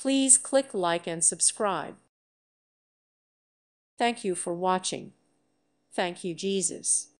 Please click like and subscribe. Thank you for watching. Thank you, Jesus.